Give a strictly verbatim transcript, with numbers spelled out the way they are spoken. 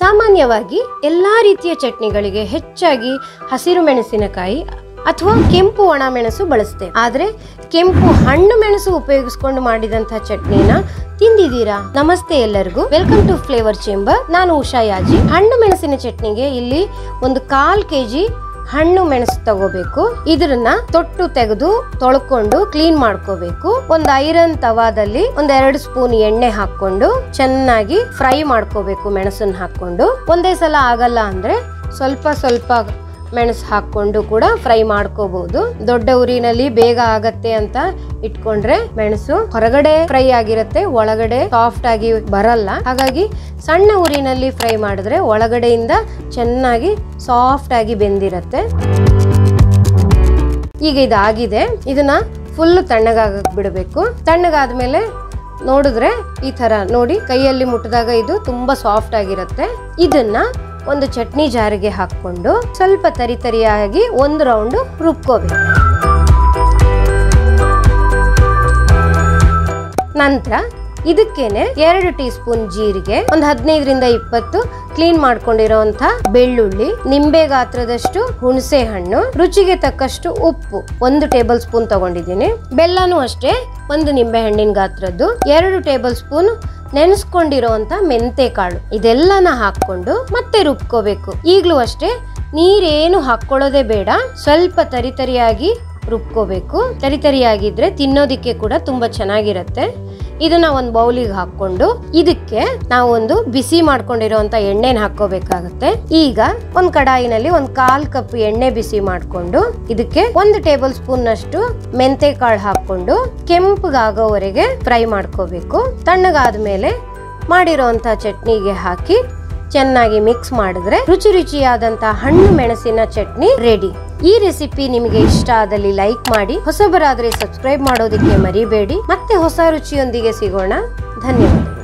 ಸಾಮಾನ್ಯವಾಗಿ ಎಲ್ಲ ರೀತಿಯ ಚಟ್ನಿಗಳಿಗೆ ಹೆಚ್ಚಾಗಿ ಹಸಿರು ಮೆಣಸಿನಕಾಯಿ ಅಥವಾ ಕೆಂಪು ಒಣ ಮೆಣಸು ಬಳಸುತ್ತೇವೆ. ಆದರೆ ಕೆಂಪು ಹಣ್ಣು ಮೆಣಸು ಉಪಯೋಗಿಸಿಕೊಂಡು ಮಾಡಿದಂತಹ ಚಟ್ನಿನ ತಿಂದಿದ್ದೀರಾ? ನಮಸ್ತೆ ಎಲ್ಲರಿಗೂ, ವೆಲ್ಕಮ್ ಟು ಫ್ಲೇವರ್ ಚೇಂಬರ್. ನಾನು ಉಷಾ ಯಾಜಿ. ಹಣ್ಣು ಮೆಣಸಿನ ಚಟ್ನಿಗೆ ಇಲ್ಲಿ ಒಂದು ಕಾಲು ಕೆ ಜಿ ಹಣ್ಣು ಮೆಣಸು ತಗೋಬೇಕು. ಇದನ್ನ ತೊಟ್ಟು ತೆಗೆದು ತೊಳ್ಕೊಂಡು ಕ್ಲೀನ್ ಮಾಡ್ಕೋಬೇಕು. ಒಂದು ಐರನ್ ತವಾದಲ್ಲಿ ಒಂದ್ ಎರಡು ಸ್ಪೂನ್ ಎಣ್ಣೆ ಹಾಕೊಂಡು ಚೆನ್ನಾಗಿ ಫ್ರೈ ಮಾಡ್ಕೋಬೇಕು. ಮೆಣಸನ್ನ ಹಾಕೊಂಡು ಒಂದೇ ಸಲ ಆಗಲ್ಲ ಅಂದ್ರೆ ಸ್ವಲ್ಪ ಸ್ವಲ್ಪ ಮೆಣಸು ಹಾಕೊಂಡು ಕೂಡ ಫ್ರೈ ಮಾಡ್ಕೋಬಹುದು. ದೊಡ್ಡ ಉರಿನಲ್ಲಿ ಬೇಗ ಆಗತ್ತೆ ಅಂತ ಇಟ್ಕೊಂಡ್ರೆ ಮೆಣಸು ಹೊರಗಡೆ ಫ್ರೈ ಆಗಿರುತ್ತೆ, ಒಳಗಡೆ ಸಾಫ್ಟ್ ಆಗಿ ಬರಲ್ಲ. ಹಾಗಾಗಿ ಸಣ್ಣ ಉರಿನಲ್ಲಿ ಫ್ರೈ ಮಾಡಿದ್ರೆ ಒಳಗಡೆಯಿಂದ ಚೆನ್ನಾಗಿ ಸಾಫ್ಟ್ ಆಗಿ ಬೆಂದಿರತ್ತೆ. ಈಗ ಇದಾಗಿದೆ, ಇದನ್ನ ಫುಲ್ ತಣ್ಣಗಾಗಕ್ಕೆ ಬಿಡಬೇಕು. ತಣ್ಣಗಾದ್ಮೇಲೆ ನೋಡಿದ್ರೆ ಈ ತರ ನೋಡಿ, ಕೈಯಲ್ಲಿ ಮುಟ್ಟಿದಾಗ ಇದು ತುಂಬಾ ಸಾಫ್ಟ್ ಆಗಿರುತ್ತೆ. ಇದನ್ನ ಒಂದು ಚಟ್ನಿ ಜಾರಿಗೆ ಹಾಕೊಂಡು ಸ್ವಲ್ಪ ತರಿ ತರಿಯಾಗಿ ಒಂದು ರೌಂಡ್ ರುಬ್ಕೋಬೇಕು. ನಂತರ ಇದಕ್ಕೇನೆ ಎರಡು ಟೀ ಸ್ಪೂನ್ ಜೀರಿಗೆ, ಒಂದು ಹದಿನೈದರಿಂದ ಇಪ್ಪತ್ತು ಕ್ಲೀನ್ ಮಾಡ್ಕೊಂಡಿರೋಂಥ ಬೆಳ್ಳುಳ್ಳಿ, ನಿಂಬೆ ಗಾತ್ರದಷ್ಟು ಹುಣಸೆ ಹಣ್ಣು, ರುಚಿಗೆ ತಕ್ಕಷ್ಟು ಉಪ್ಪು ಒಂದು ಟೇಬಲ್ ಸ್ಪೂನ್ ತಗೊಂಡಿದ್ದೀನಿ. ಬೆಲ್ಲನೂ ಅಷ್ಟೇ ಒಂದು ನಿಂಬೆ ಹಣ್ಣಿನ ಗಾತ್ರದ್ದು, ಎರಡು ಟೇಬಲ್ ಸ್ಪೂನ್ ನೆನೆಸ್ಕೊಂಡಿರೋಂಥ ಮೆಂತೆ ಕಾಳು, ಇದೆಲ್ಲನ ಹಾಕೊಂಡು ಮತ್ತೆ ರುಬ್ಕೋಬೇಕು. ಈಗಲೂ ಅಷ್ಟೇ ನೀರೇನು ಹಾಕೊಳ್ಳೋದೇ ಬೇಡ, ಸ್ವಲ್ಪ ತರಿ ತರಿಯಾಗಿ ರುಬ್ಕೋಬೇಕು. ತರಿ ತರಿಯಾಗಿದ್ರೆ ತಿನ್ನೋದಿಕ್ಕೆ ಕೂಡ ತುಂಬಾ ಚೆನ್ನಾಗಿರುತ್ತೆ. ಇದನ್ನ ಒಂದು ಬೌಲಿಗೆ ಹಾಕೊಂಡು ಇದಕ್ಕೆ ನಾವು ಒಂದು ಬಿಸಿ ಮಾಡ್ಕೊಂಡಿರೋಂಥ ಎಣ್ಣೆನ ಹಾಕೋಬೇಕಾಗತ್ತೆ. ಈಗ ಒಂದು ಕಡಾಯಿನಲ್ಲಿ ಒಂದು ಕಾಲ್ ಕಪ್ ಎಣ್ಣೆ ಬಿಸಿ ಮಾಡ್ಕೊಂಡು ಇದಕ್ಕೆ ಒಂದು ಟೇಬಲ್ ಸ್ಪೂನ್ ನಷ್ಟು ಮೆಂತೆ ಕಾಳು ಹಾಕೊಂಡು ಕೆಂಪಗಾಗೋವರೆಗೆ ಫ್ರೈ ಮಾಡ್ಕೋಬೇಕು. ತಣ್ಣಗಾದ್ಮೇಲೆ ಮಾಡಿರೋಂಥ ಚಟ್ನಿಗೆ ಹಾಕಿ ಚೆನ್ನಾಗಿ ಮಿಕ್ಸ್ ಮಾಡಿದ್ರೆ ರುಚಿ ರುಚಿಯಾದಂತಹ ಹಣ್ಣು ಮೆಣಸಿನ ಚಟ್ನಿ ರೆಡಿ. ಈ ರೆಸಿಪಿ ನಿಮಗೆ ಇಷ್ಟ ಆದಲ್ಲಿ ಲೈಕ್ ಮಾಡಿ, ಹೊಸಬರಾದ್ರೆ ಸಬ್ಸ್ಕ್ರೈಬ್ ಮಾಡೋದಕ್ಕೆ ಮರಿಬೇಡಿ. ಮತ್ತೆ ಹೊಸ ರುಚಿಯೊಂದಿಗೆ ಸಿಗೋಣ. ಧನ್ಯವಾದ.